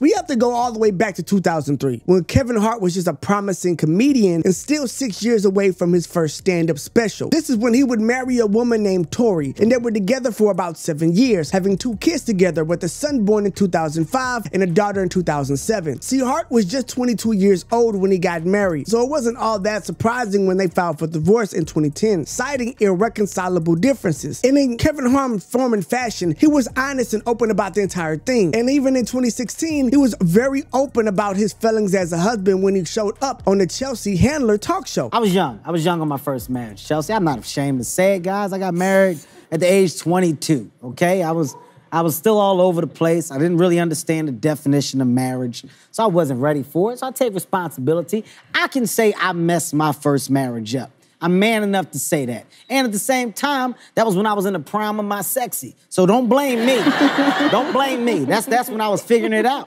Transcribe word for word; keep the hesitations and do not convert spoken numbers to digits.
We have to go all the way back to two thousand three, when Kevin Hart was just a promising comedian and still six years away from his first stand-up special. This is when he would marry a woman named Tori, and they were together for about seven years, having two kids together, with a son born in two thousand five and a daughter in two thousand seven. See, Hart was just twenty-two years old when he got married, so it wasn't all that surprising when they filed for divorce in twenty ten, citing irreconcilable differences. And in Kevin Hart's Foreman fashion, he was honest and open about the entire thing. And even in twenty sixteen, he was very open about his feelings as a husband when he showed up on the Chelsea Handler talk show. I was young. I was young on my first marriage, Chelsea. I'm not ashamed to say it, guys. I got married at the age twenty-two, okay? I was I was still all over the place. I didn't really understand the definition of marriage, so I wasn't ready for it, so I take responsibility. I can say I messed my first marriage up. I'm man enough to say that. And at the same time, that was when I was in the prime of my sexy. So don't blame me. Don't blame me. That's, that's when I was figuring it out.